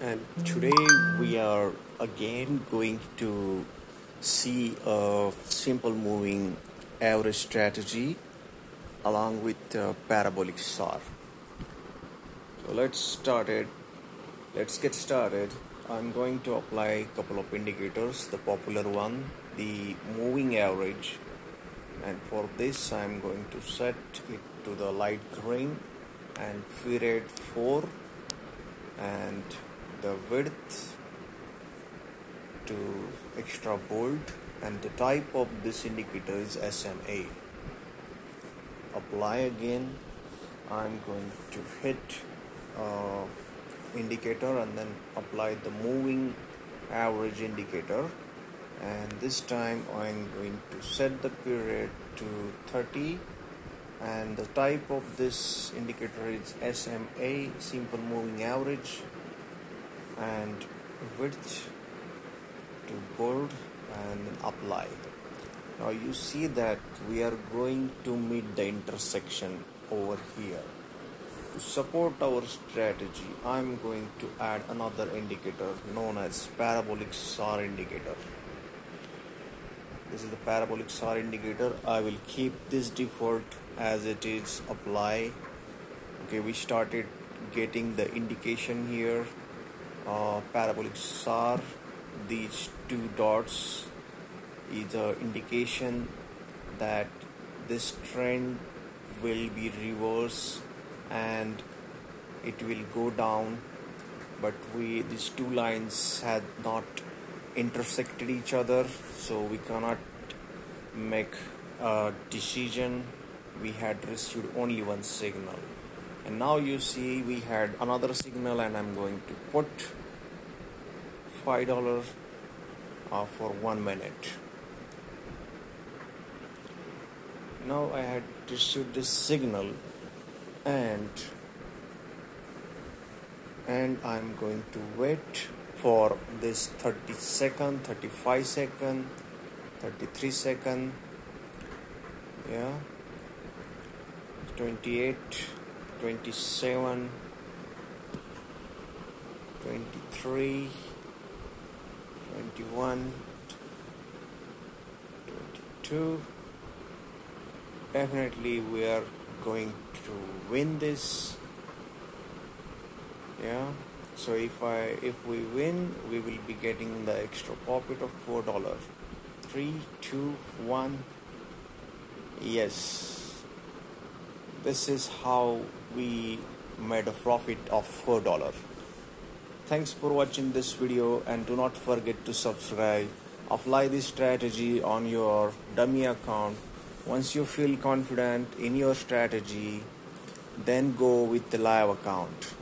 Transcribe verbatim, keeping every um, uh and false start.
And today we are again going to see a simple moving average strategy along with uh, parabolic S A R. So let's start it. Let's get started. I'm going to apply a couple of indicators, the popular one, the moving average, and for this I'm going to set it to the light green and feed it four, and the width to extra bold, and the type of this indicator is S M A. Apply again. I'm going to hit uh, indicator and then apply the moving average indicator, and this time I'm going to set the period to thirty, and the type of this indicator is S M A, simple moving average, and width to bold, and then apply. Now you see that we are going to meet the intersection over here. To support our strategy, I'm going to add another indicator known as parabolic S A R indicator. This is the parabolic S A R indicator. I will keep this default as it is. Apply. Okay, we started getting the indication here. Uh, parabolic S A R, these two dots is the indication that this trend will be reversed and it will go down, but we these two lines had not intersected each other, so we cannot make a decision. We had received only one signal, and now you see we had another signal, and I'm going to put five dollars uh, for one minute. Now I had received this signal, and and I'm going to wait for this thirty second, thirty-five second, thirty-three second, yeah, twenty-eight, twenty-seven, twenty-three, twenty-one, twenty-two. Definitely we are going to win this, yeah. So if I if we win, we will be getting the extra profit of four dollars. Three two one. Yes, this is how we made a profit of four dollars. Thanks for watching this video, and do not forget to subscribe. Apply this strategy on your dummy account. Once you feel confident in your strategy, then go with the live account.